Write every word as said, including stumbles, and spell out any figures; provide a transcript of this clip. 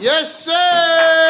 Yes, sir!